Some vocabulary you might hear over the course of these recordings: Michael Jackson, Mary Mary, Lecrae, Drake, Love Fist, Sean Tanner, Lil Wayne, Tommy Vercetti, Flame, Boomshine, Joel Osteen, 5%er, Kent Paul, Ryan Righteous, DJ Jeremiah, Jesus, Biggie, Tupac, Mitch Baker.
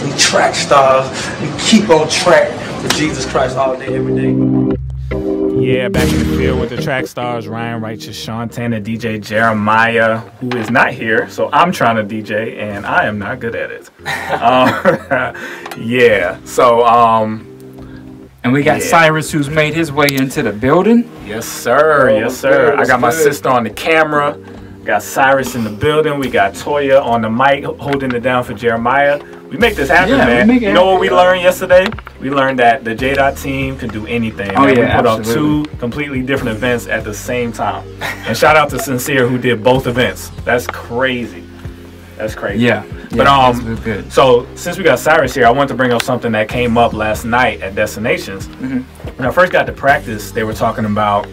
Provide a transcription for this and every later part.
because we track stars. We keep on track with Jesus Christ all day, every day. Yeah, back in the field with the track stars, Ryan Righteous, Sean Tanner, DJ Jeremiah, who is not here, so I'm trying to DJ, and I am not good at it. Yeah, so... and we got Cyrus, who's made his way into the building. Yes, sir. Oh, yes, sir. I got my sister on the camera. Got Cyrus in the building. We got Toya on the mic, holding it down for Jeremiah. We make this happen, man. You know what we learned yesterday? We learned that the J-Dot team can do anything. Oh, man. Yeah, we put on two completely different events at the same time. And shout out to Sincere, who did both events. That's crazy. That's crazy. Yeah. But good. So since we got Cyrus here, I wanted to bring up something that came up last night at Destinations. When I first got to practice, they were talking about,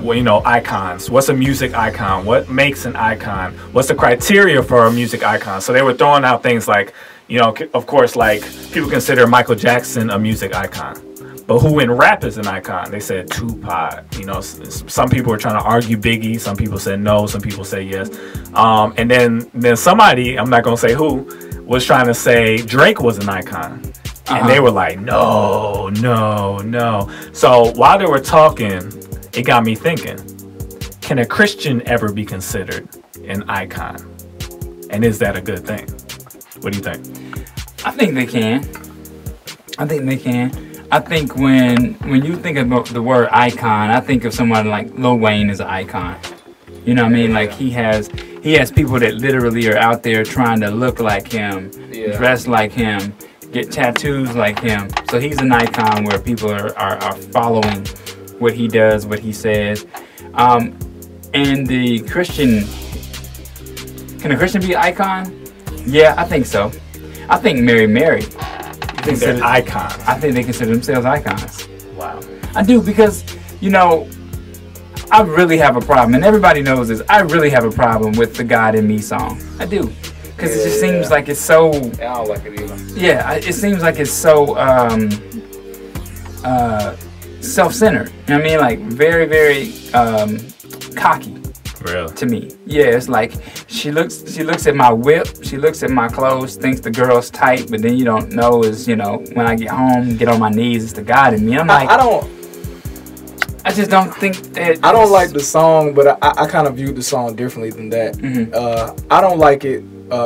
well, you know, icons. What's a music icon? What makes an icon? What's the criteria for a music icon? So they were throwing out things like, you know, of course, like people consider Michael Jackson a music icon. But who in rap is an icon? They said Tupac. You know, some people are trying to argue Biggie. Some people said no. Some people said yes. And then somebody, I'm not going to say who, was trying to say Drake was an icon. And they were like, no, no, no. So while they were talking, it got me thinking, can a Christian ever be considered an icon? And is that a good thing? What do you think? I think they can. I think they can. I think when you think about the word icon, I think of someone like Lil Wayne is an icon. You know what I mean? Like he has people that literally are out there trying to look like him, dress like him, get tattoos like him. So he's an icon where people are following what he does, what he says. And the Christian, can a Christian be an icon? Yeah, I think so. I think Mary Mary. I think they're icons. I think they consider themselves icons. Wow. I do, because, you know, I really have a problem, and everybody knows this, I really have a problem with the God in Me song. I do. Because it just seems like it's so... I don't like it either. Yeah, it seems like it's so self-centered. You know what I mean? Like, very, very cocky. Really? To me. Yeah, it's like she looks at my whip, she looks at my clothes, thinks the girl's tight, but then you don't know is, you know, when I get home, get on my knees, it's the God in me. I'm like, I just don't think that. I don't like the song, but I kind of viewed the song differently than that. I don't like it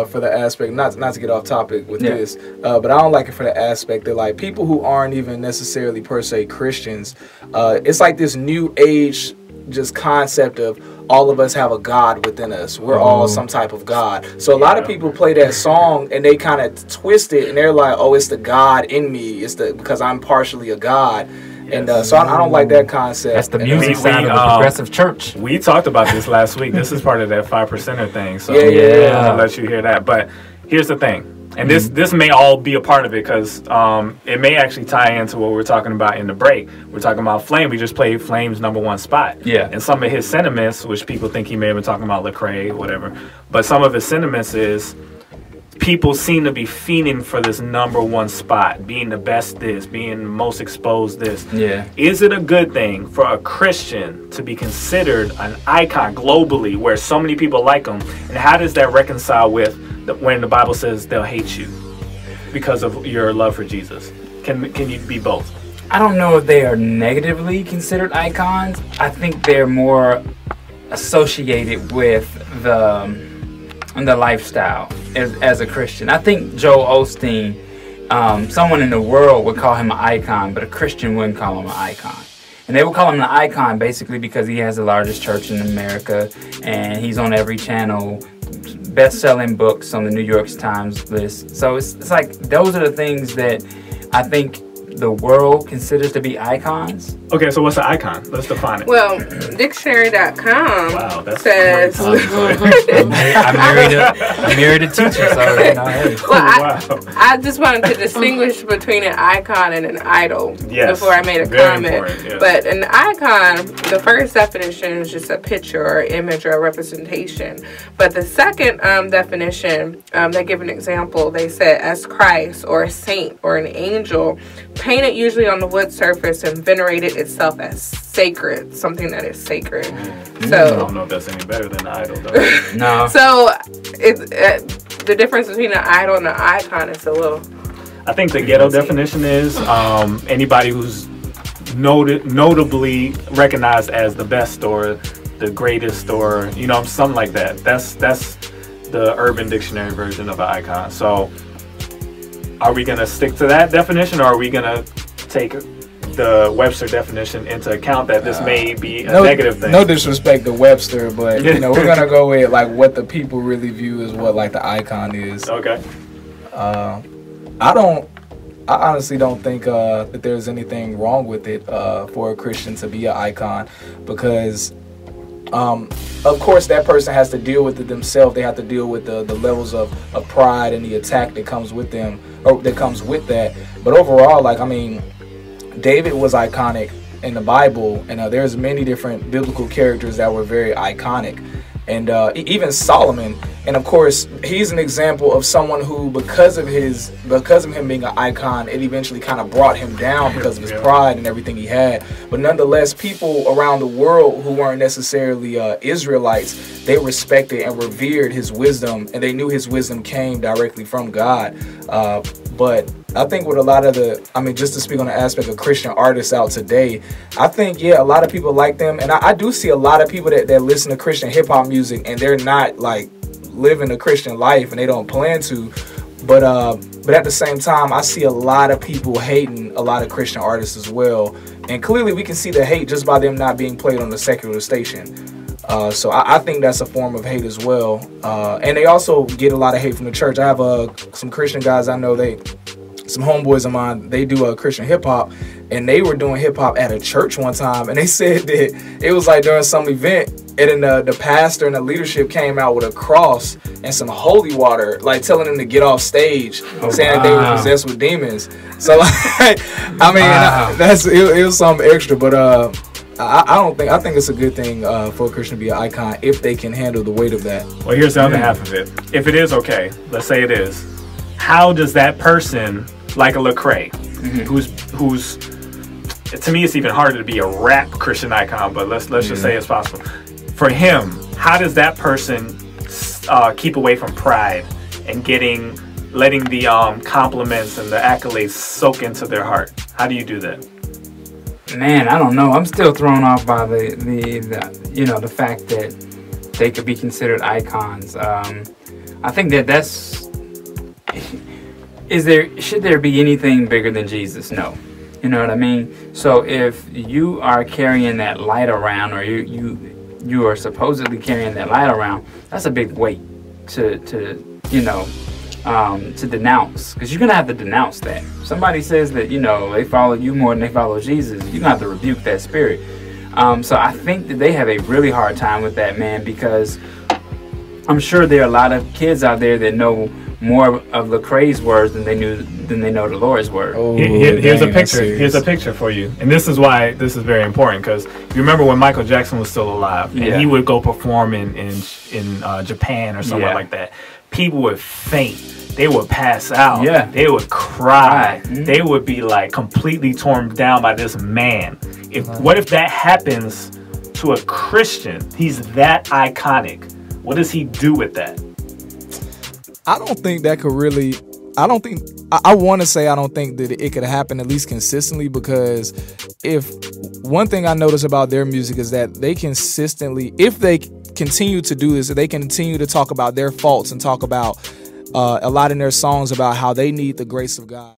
for the aspect, not to get off topic with this, but I don't like it for the aspect that, like, people who aren't even necessarily per se Christians, it's like this new age just concept of all of us have a God within us. We're all some type of God. So a lot of people play that song and they kind of twist it and they're like, oh, it's the God in me. It's the, because I'm partially a God. And so I don't like that concept. That's the music side of the progressive church. We talked about this last week. This is part of that 5%er thing. So I'll let you hear that. But here's the thing. And this may all be a part of it, because it may actually tie into what we're talking about in the break. We're talking about Flame. We just played Flame's #1 spot. Yeah. And some of his sentiments, which people think he may have been talking about Lecrae, whatever. But some of his sentiments is people seem to be fiending for this #1 spot, being the best this, being the most exposed this. Yeah. Is it a good thing for a Christian to be considered an icon globally where so many people like him? And how does that reconcile with when the Bible says they'll hate you because of your love for Jesus? Can you be both? I don't know if they are negatively considered icons. I think they're more associated with the lifestyle as a Christian. I think Joel Osteen, someone in the world would call him an icon, but a Christian wouldn't call him an icon. And they will call him an icon basically because he has the largest church in America and he's on every channel, best-selling books on the New York Times list. So it's like those are the things that I think the world considers to be icons. Okay, so what's an icon? Let's define it. Well, dictionary.com says... Wow, I married a teacher, so... You know, hey. I just wanted to distinguish between an icon and an idol before I made a comment. But an icon, the first definition is just a picture or image or a representation. But the second definition, they give an example. They said as Christ or a saint or an angel, painted usually on the wood surface and venerated itself as sacred, something that is sacred. So I don't know if that's any better than an idol, though. No. So the difference between an idol and an icon is a little I think the ghetto definition is anybody who's notably recognized as the best or the greatest or, you know, something like that. That's the Urban Dictionary version of an icon. So are we going to stick to that definition, or are we going to take the Webster definition into account that this may be a negative thing? No disrespect to Webster, but you know, we're going to go with like what the people really view as what like the icon is. Okay. I honestly don't think that there's anything wrong with it for a Christian to be an icon, because of course that person has to deal with it themselves. They have to deal with the levels of pride and the attack that comes with them, or that comes with that. But overall, like, I mean, David was iconic in the Bible, and there's many different biblical characters that were very iconic, and even Solomon. And of course, he's an example of someone who, because of him being an icon, it eventually kind of brought him down because of his pride and everything he had. But nonetheless, people around the world who weren't necessarily Israelites, they respected and revered his wisdom, and they knew his wisdom came directly from God. But I think with a lot of the, I mean, just to speak on the aspect of Christian artists out today, I think, yeah, a lot of people like them. And I do see a lot of people that listen to Christian hip hop music and they're not like living a Christian life, and they don't plan to. But at the same time, I see a lot of people hating a lot of Christian artists as well. And clearly we can see the hate just by them not being played on the secular station. So I think that's a form of hate as well. And they also get a lot of hate from the church. I have some Christian guys I know, some homeboys of mine, they do Christian hip-hop, and they were doing hip-hop at a church one time, and they said that it was like during some event, and then the pastor and the leadership came out with a cross and some holy water, like telling them to get off stage, saying that they were possessed with demons. So, like, I mean, that's it was something extra, but I think it's a good thing for a Christian to be an icon if they can handle the weight of that. Well, here's the other half of it. If it is okay, let's say it is, how does that person, like a Lecrae, who's to me it's even harder to be a rap Christian icon, but let's just say it's possible. For him, how does that person keep away from pride and letting the compliments and the accolades soak into their heart? How do you do that? Man, I don't know. I'm still thrown off by the you know, the fact that they could be considered icons. I think that's should there be anything bigger than Jesus? No. You know what I mean? So if you are carrying that light around, or you are supposedly carrying that light around, that's a big weight to you know, to denounce, because you're gonna have to denounce that. Somebody says that, you know, they follow you more than they follow Jesus, you're gonna have to rebuke that spirit. So I think that they have a really hard time with that, man, because I'm sure there are a lot of kids out there that know more of Lecrae's words than they know the Lord's word. Oh, here's a picture. Here's a picture for you, and this is why this is very important, because you remember when Michael Jackson was still alive, and he would go perform in Japan or somewhere like that. People would faint. They would pass out. Yeah. They would cry. They would be like completely torn down by this man. What if that happens to a Christian? He's that iconic. What does he do with that? I don't think that could really. I want to say I don't think that it could happen, at least consistently, because if one thing I notice about their music is that they consistently, if they continue to do this, they continue to talk about their faults and talk about a lot in their songs about how they need the grace of God.